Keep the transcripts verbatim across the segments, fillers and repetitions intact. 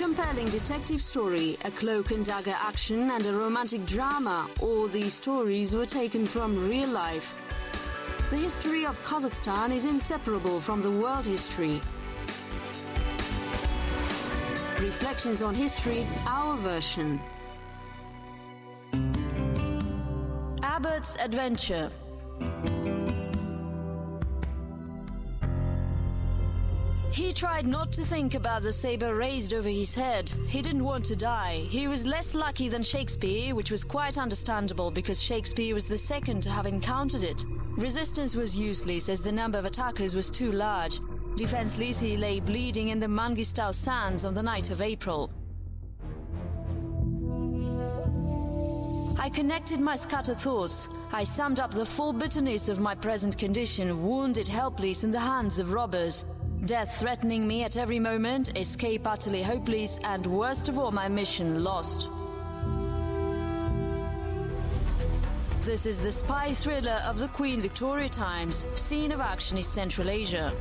compelling detective story, a cloak-and-dagger action, and a romantic drama, all these stories were taken from real life. The history of Kazakhstan is inseparable from the world history. Reflections on History, our version. Abbott's Adventure. He tried not to think about the saber raised over his head. He didn't want to die. He was less lucky than Shakespeare, which was quite understandable because Shakespeare was the second to have encountered it. Resistance was useless as the number of attackers was too large. Defenseless, he lay bleeding in the Mangystau sands on the night of April. I connected my scattered thoughts. I summed up the full bitterness of my present condition, wounded, helpless in the hands of robbers. Death threatening me at every moment, escape utterly hopeless, and worst of all, my mission lost. This is the spy thriller of the Queen Victoria times. Scene of action is Central Asia.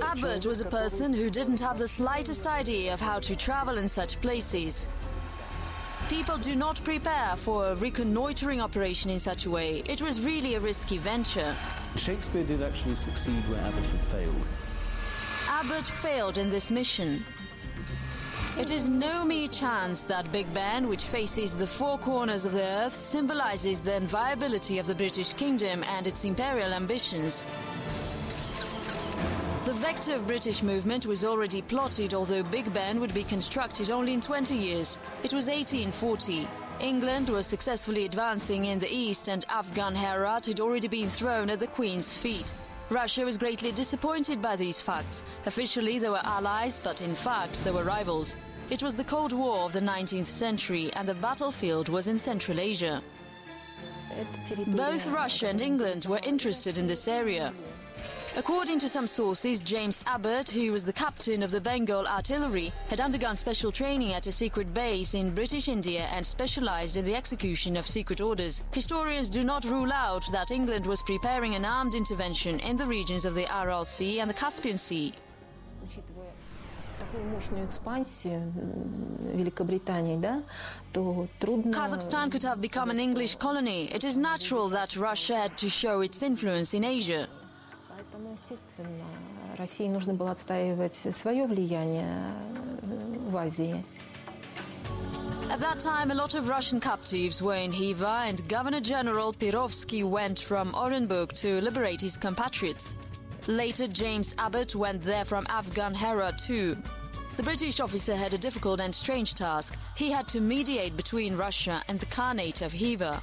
Abbott was a person who didn't have the slightest idea of how to travel in such places. People do not prepare for a reconnoitering operation in such a way. It was really a risky venture. Shakespeare did actually succeed where Abbott had failed. Abbott failed in this mission. It is no mere chance that Big Ben, which faces the four corners of the earth, symbolizes the inviolability of the British kingdom and its imperial ambitions. The vector of British movement was already plotted, although Big Ben would be constructed only in twenty years. It was eighteen forty. England was successfully advancing in the east, and Afghan Herat had already been thrown at the Queen's feet. Russia was greatly disappointed by these facts. Officially, they were allies, but in fact, they were rivals. It was the Cold War of the nineteenth century, and the battlefield was in Central Asia. Both Russia and England were interested in this area. According to some sources, James Abbott, who was the captain of the Bengal artillery, had undergone special training at a secret base in British India and specialized in the execution of secret orders. Historians do not rule out that England was preparing an armed intervention in the regions of the Aral Sea and the Caspian Sea. Kazakhstan could have become an English colony. It is natural that Russia had to show its influence in Asia. At that time, a lot of Russian captives were in Khiva, and Governor-General Perovsky went from Orenburg to liberate his compatriots. Later, James Abbott went there from Afghan Herat too. The British officer had a difficult and strange task. He had to mediate between Russia and the Khanate of Khiva.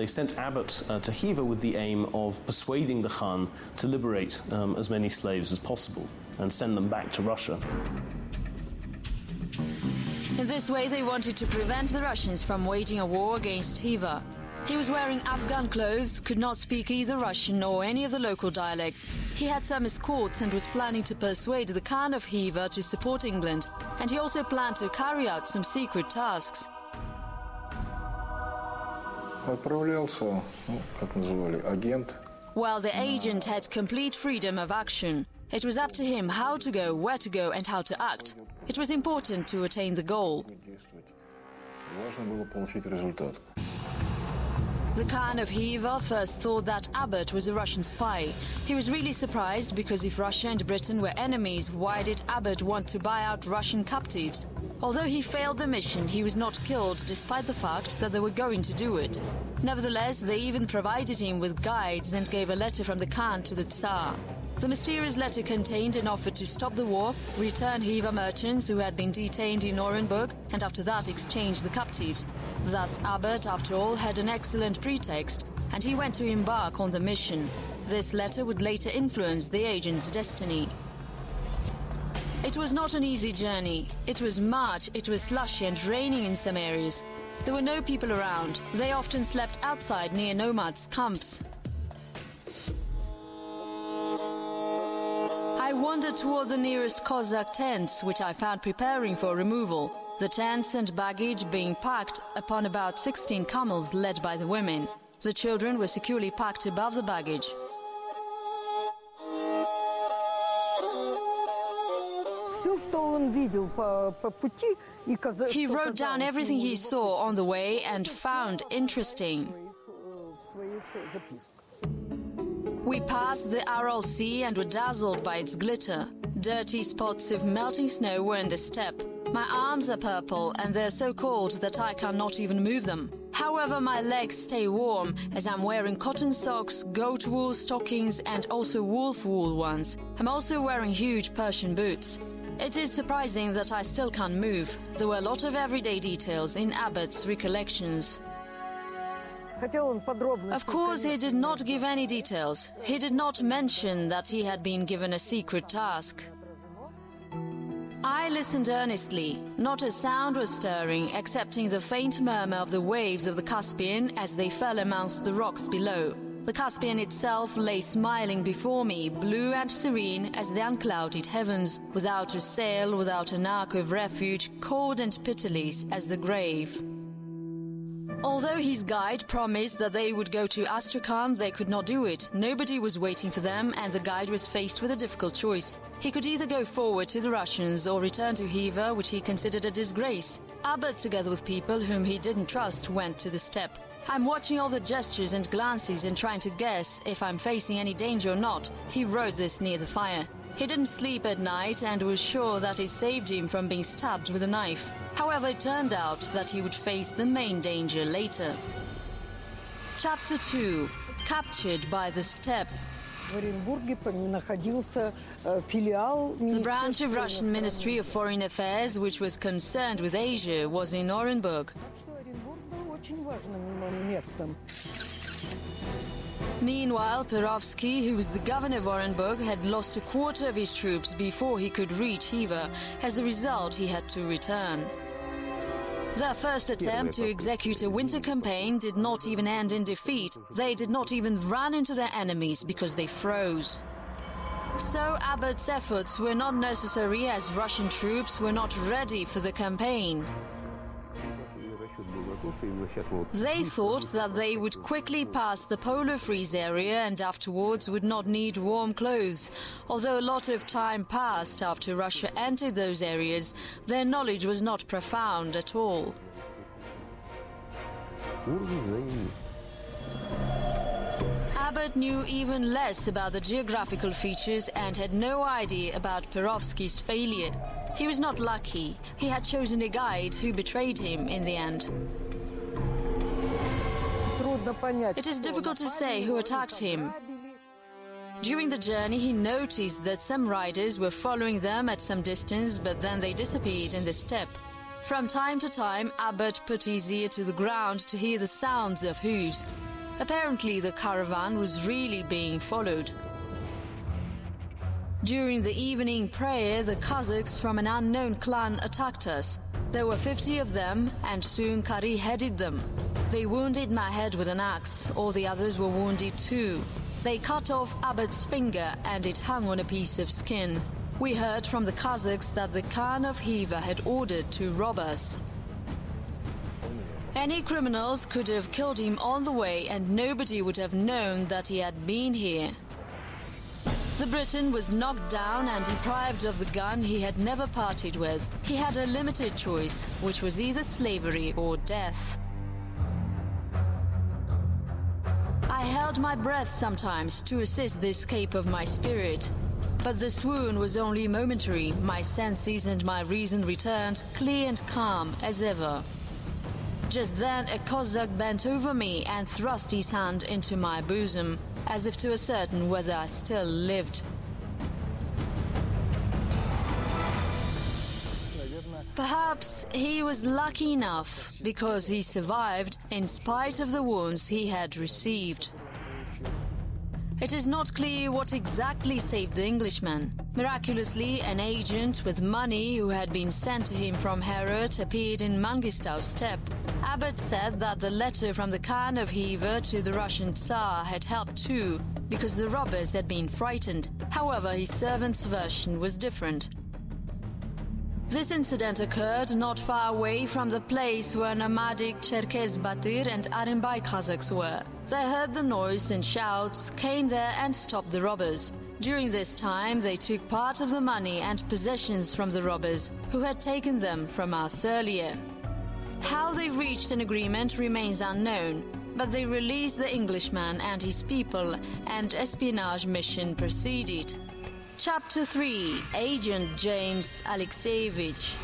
They sent Abbott uh, to Khiva with the aim of persuading the Khan to liberate um, as many slaves as possible and send them back to Russia. In this way, they wanted to prevent the Russians from waging a war against Khiva. He was wearing Afghan clothes, could not speak either Russian or any of the local dialects. He had some escorts and was planning to persuade the Khan of Khiva to support England, and he also planned to carry out some secret tasks. While the agent had complete freedom of action, it was up to him how to go, where to go, and how to act. It was important to attain the goal. The Khan of Khiva first thought that Abbott was a Russian spy. He was really surprised because if Russia and Britain were enemies, why did Abbott want to buy out Russian captives? Although he failed the mission, he was not killed despite the fact that they were going to do it. Nevertheless, they even provided him with guides and gave a letter from the Khan to the Tsar. The mysterious letter contained an offer to stop the war, return Khiva merchants who had been detained in Orenburg, and after that exchange the captives. Thus Abbott, after all, had an excellent pretext, and he went to embark on the mission. This letter would later influence the agent's destiny. It was not an easy journey. It was March, it was slushy and raining in some areas. There were no people around. They often slept outside near nomads' camps. I wandered toward the nearest Cossack tents, which I found preparing for removal, the tents and baggage being packed upon about sixteen camels led by the women. The children were securely packed above the baggage. He wrote down everything he saw on the way and found interesting. We passed the Aral Sea and were dazzled by its glitter. Dirty spots of melting snow were in the steppe. My arms are purple and they're so cold that I cannot even move them. However, my legs stay warm as I'm wearing cotton socks, goat wool stockings and also wolf wool ones. I'm also wearing huge Persian boots. It is surprising that I still can't move. There were a lot of everyday details in Abbott's recollections. Of course, he did not give any details. He did not mention that he had been given a secret task. I listened earnestly. Not a sound was stirring, excepting the faint murmur of the waves of the Caspian as they fell amongst the rocks below. The Caspian itself lay smiling before me, blue and serene as the unclouded heavens, without a sail, without an ark of refuge, cold and pitiless as the grave. Although his guide promised that they would go to Astrakhan, they could not do it. Nobody was waiting for them, and the guide was faced with a difficult choice. He could either go forward to the Russians or return to Khiva, which he considered a disgrace. Abbott, together with people whom he didn't trust, went to the steppe. I'm watching all the gestures and glances and trying to guess if I'm facing any danger or not. He wrote this near the fire. He didn't sleep at night and was sure that it saved him from being stabbed with a knife. However, it turned out that he would face the main danger later. Chapter two. Captured by the Steppe. The branch of Russian Ministry of Foreign Affairs, which was concerned with Asia, was in Orenburg. Meanwhile, Perovsky, who was the governor of Orenburg, had lost a quarter of his troops before he could reach Khiva. As a result, he had to return. Their first attempt to execute a winter campaign did not even end in defeat. They did not even run into their enemies because they froze. So Abbott's efforts were not necessary as Russian troops were not ready for the campaign. They thought that they would quickly pass the polar freeze area and afterwards would not need warm clothes. Although a lot of time passed after Russia entered those areas, their knowledge was not profound at all. Abbott knew even less about the geographical features and had no idea about Perovsky's failure. He was not lucky. He had chosen a guide who betrayed him in the end. It is difficult to say who attacked him. During the journey, he noticed that some riders were following them at some distance, but then they disappeared in the steppe. From time to time, Abbott put his ear to the ground to hear the sounds of hooves. Apparently, the caravan was really being followed. During the evening prayer, the Kazakhs from an unknown clan attacked us. There were fifty of them, and soon Kari headed them. They wounded my head with an axe. All the others were wounded too. They cut off Abbott's finger, and it hung on a piece of skin. We heard from the Kazakhs that the Khan of Khiva had ordered to rob us. Any criminals could have killed him on the way, and nobody would have known that he had been here. The Briton was knocked down and deprived of the gun he had never parted with. He had a limited choice, which was either slavery or death. I held my breath sometimes to assist the escape of my spirit. But the swoon was only momentary. My senses and my reason returned, clear and calm as ever. Just then a Cossack bent over me and thrust his hand into my bosom, as if to ascertain whether I still lived. Perhaps he was lucky enough, because he survived in spite of the wounds he had received. It is not clear what exactly saved the Englishman. Miraculously, an agent with money who had been sent to him from Herat appeared in Mangystau steppe. Abbott said that the letter from the Khan of Khiva to the Russian Tsar had helped too, because the robbers had been frightened. However, his servant's version was different. This incident occurred not far away from the place where nomadic Cherkéz Batyr and Arimbai Kazakhs were. They heard the noise and shouts, came there and stopped the robbers. During this time, they took part of the money and possessions from the robbers, who had taken them from us earlier. How they reached an agreement remains unknown, but they released the Englishman and his people, and espionage mission proceeded. Chapter three. Agent James Alexeyevich.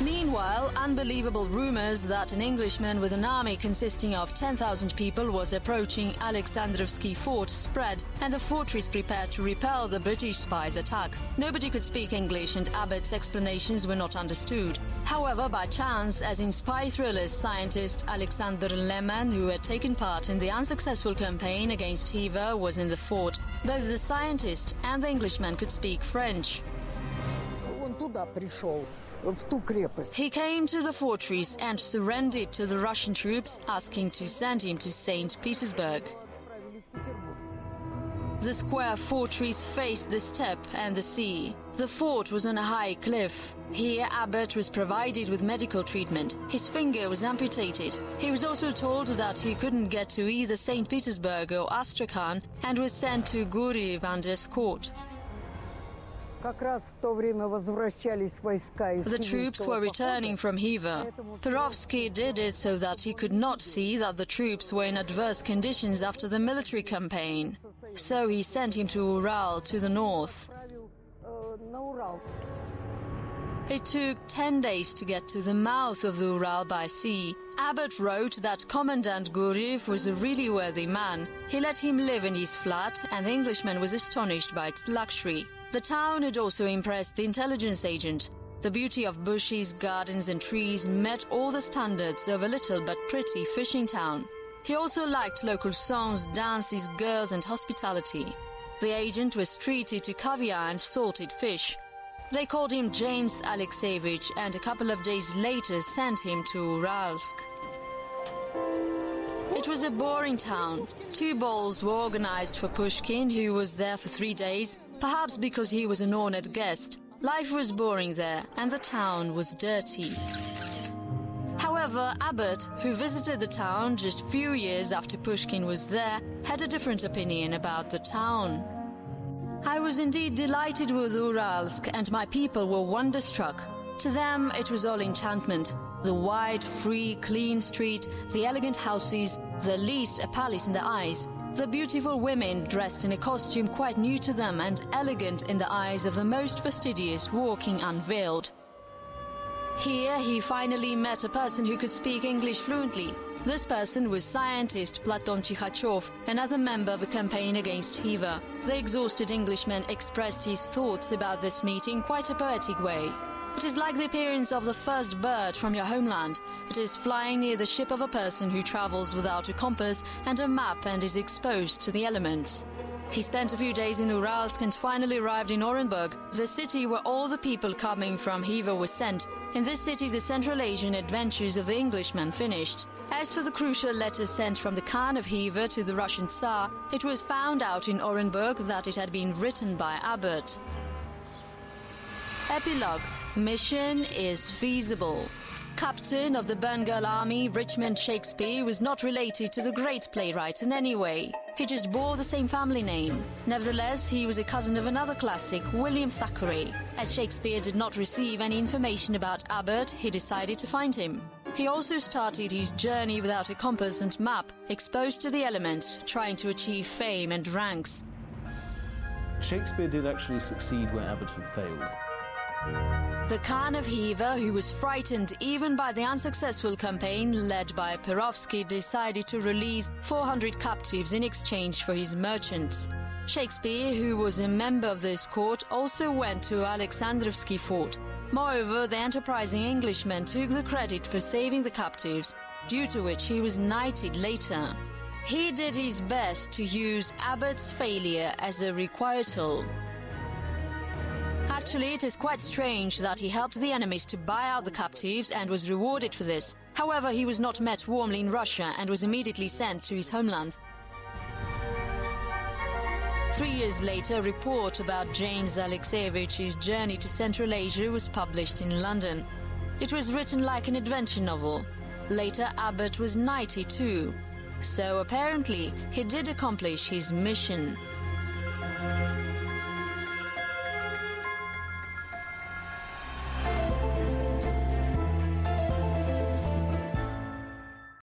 Meanwhile, unbelievable rumors that an Englishman with an army consisting of ten thousand people was approaching Alexandrovsky Fort spread, and the fortress prepared to repel the British spies' attack. Nobody could speak English, and Abbott's explanations were not understood. However, by chance, as in spy thrillers, scientist Alexander Lehman, who had taken part in the unsuccessful campaign against Khiva, was in the fort. Both the scientist and the Englishman could speak French. He came to the fortress and surrendered to the Russian troops, asking to send him to Saint Petersburg. The square fortress faced the steppe and the sea. The fort was on a high cliff. Here Abbott was provided with medical treatment. His finger was amputated. He was also told that he couldn't get to either Saint Petersburg or Astrakhan and was sent to Guryev under escort. The troops were returning from Khiva. Perovsky did it so that he could not see that the troops were in adverse conditions after the military campaign. So he sent him to Ural, to the north. It took ten days to get to the mouth of the Ural by sea. Abbott wrote that Commandant Guryev was a really worthy man. He let him live in his flat, and the Englishman was astonished by its luxury. The town had also impressed the intelligence agent. The beauty of bushes, gardens and trees met all the standards of a little but pretty fishing town. He also liked local songs, dances, girls and hospitality. The agent was treated to caviar and salted fish. They called him James Alexeyevich and a couple of days later sent him to Uralsk. It was a boring town. Two balls were organized for Pushkin, who was there for three days, perhaps because he was an honored guest. Life was boring there, and the town was dirty. However, Abbott, who visited the town just a few years after Pushkin was there, had a different opinion about the town. I was indeed delighted with Uralsk, and my people were wonderstruck. To them, it was all enchantment. The wide, free, clean street, the elegant houses, the least a palace in their eyes, the beautiful women dressed in a costume quite new to them and elegant in the eyes of the most fastidious, walking unveiled. Here he finally met a person who could speak English fluently. This person was scientist Platon Chikhachev, another member of the campaign against Khiva. The exhausted Englishman expressed his thoughts about this meeting in quite a poetic way. It is like the appearance of the first bird from your homeland. It is flying near the ship of a person who travels without a compass and a map and is exposed to the elements. He spent a few days in Uralsk and finally arrived in Orenburg, the city where all the people coming from Khiva were sent. In this city, the Central Asian adventures of the Englishman finished. As for the crucial letter sent from the Khan of Khiva to the Russian Tsar, it was found out in Orenburg that it had been written by Abbott. Epilogue. Mission is feasible. Captain of the Bengal Army, Richmond Shakespeare was not related to the great playwright in any way. He just bore the same family name. Nevertheless, he was a cousin of another classic, William Thackeray. As Shakespeare did not receive any information about Abbott, he decided to find him. He also started his journey without a compass and map, exposed to the elements, trying to achieve fame and ranks. Shakespeare did actually succeed where Abbott had failed. The Khan of Khiva, who was frightened even by the unsuccessful campaign led by Perovsky, decided to release four hundred captives in exchange for his merchants. Shakespeare, who was a member of this court, also went to Alexandrovsky Fort. Moreover, the enterprising Englishman took the credit for saving the captives, due to which he was knighted later. He did his best to use Abbott's failure as a requital. Actually, it is quite strange that he helped the enemies to buy out the captives and was rewarded for this. However, he was not met warmly in Russia and was immediately sent to his homeland. Three years later, a report about James Alexeyevich's journey to Central Asia was published in London. It was written like an adventure novel. Later, Abbott was knighted too. So apparently, he did accomplish his mission.